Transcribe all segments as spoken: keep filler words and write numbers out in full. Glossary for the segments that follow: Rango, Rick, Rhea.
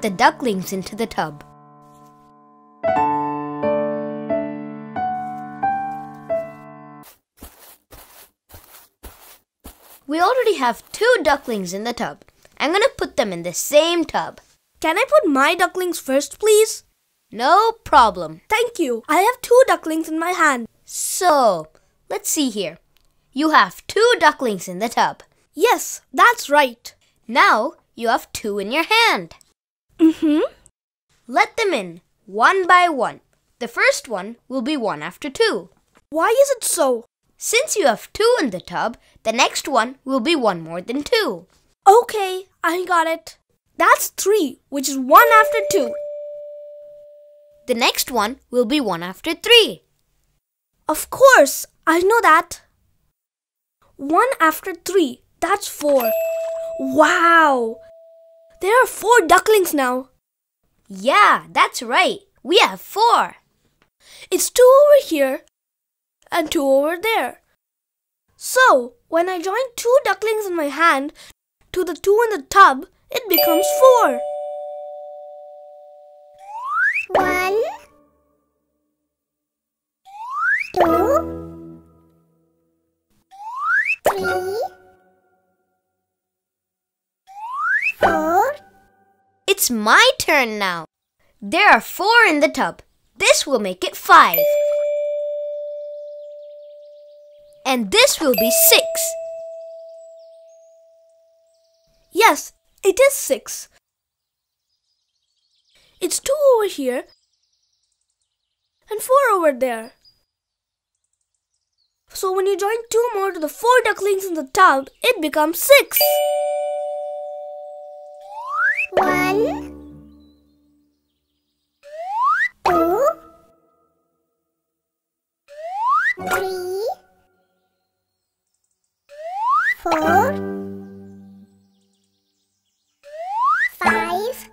The ducklings into the tub. We already have two ducklings in the tub. I'm gonna put them in the same tub. Can I put my ducklings first, please? No problem. Thank you. I have two ducklings in my hand. So, let's see here. You have two ducklings in the tub. Yes, that's right. Now, you have two in your hand. Mm-hmm. Let them in, one by one. The first one will be one after two. Why is it so? Since you have two in the tub, the next one will be one more than two. Okay, I got it. That's three, which is one after two. The next one will be one after three. Of course, I know that. One after three, that's four. Wow! There are four ducklings now. Yeah, that's right. We have four. It's two over here and two over there. So, when I join two ducklings in my hand to the two in the tub, it becomes four. One. Two. Three. It's my turn now. There are four in the tub. This will make it five. And this will be six. Yes, it is six. It's two over here and four over there. So when you join two more to the four ducklings in the tub, it becomes six. One, two, three, four, five, six.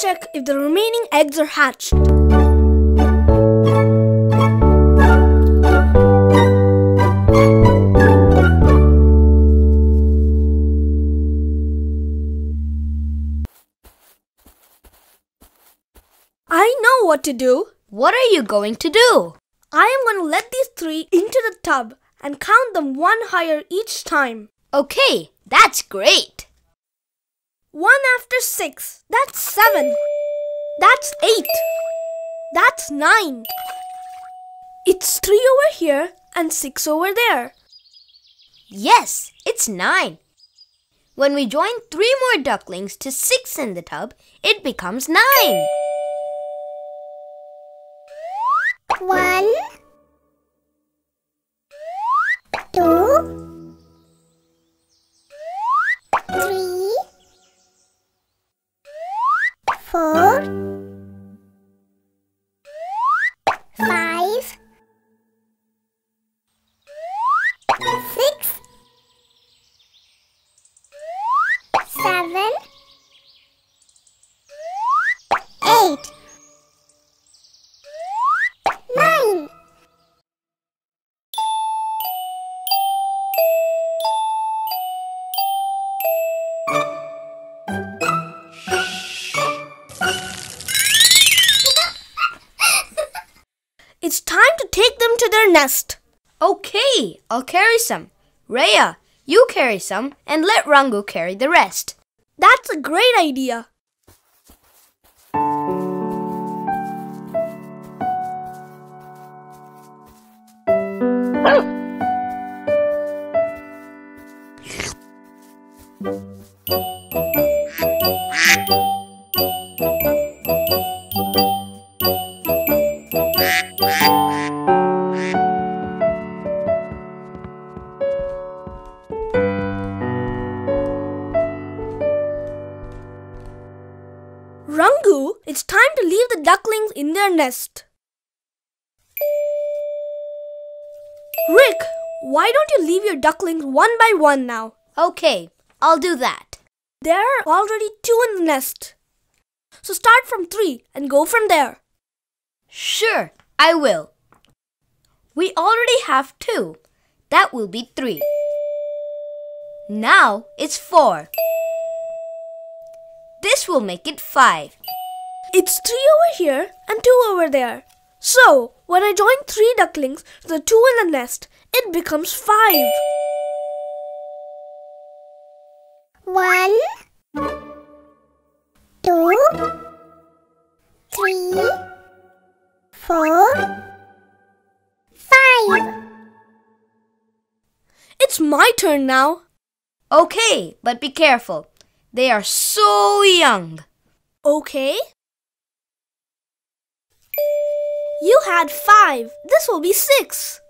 Check if the remaining eggs are hatched. I know what to do. What are you going to do? I am going to let these three into the tub and count them one higher each time. Okay, that's great. One after six, that's seven. That's eight. That's nine. It's three over here and six over there. Yes, it's nine. When we join three more ducklings to six in the tub, it becomes nine. One. Two. Four, five, six, seven, eight, nine. It's time to take them to their nest. Okay, I'll carry some. Rhea, you carry some and let Rango carry the rest. That's a great idea. Rango, it's time to leave the ducklings in their nest. Rick, why don't you leave your ducklings one by one now? Okay, I'll do that. There are already two in the nest. So start from three and go from there. Sure, I will. We already have two. That will be three. Now it's four. This will make it five. It's three over here and two over there. So, when I join three ducklings to the two in the nest, it becomes five. One, two, three, four, five. It's my turn now. Okay, but be careful. They are so young. Okay. You had five. This will be six.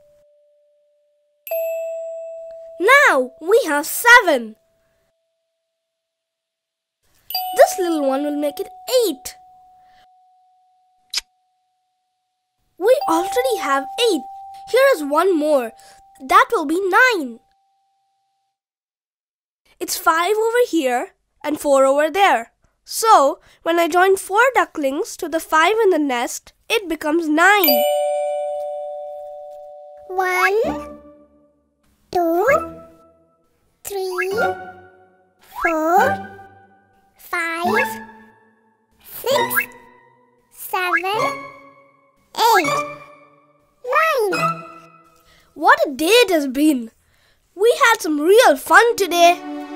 Now we have seven. This little one will make it eight. We already have eight. Here is one more. That will be nine. It's five over here and four over there. So, when I join four ducklings to the five in the nest, it becomes nine. One, two, three, four, five, six, seven, eight, nine. What a day it has been! We had some real fun today.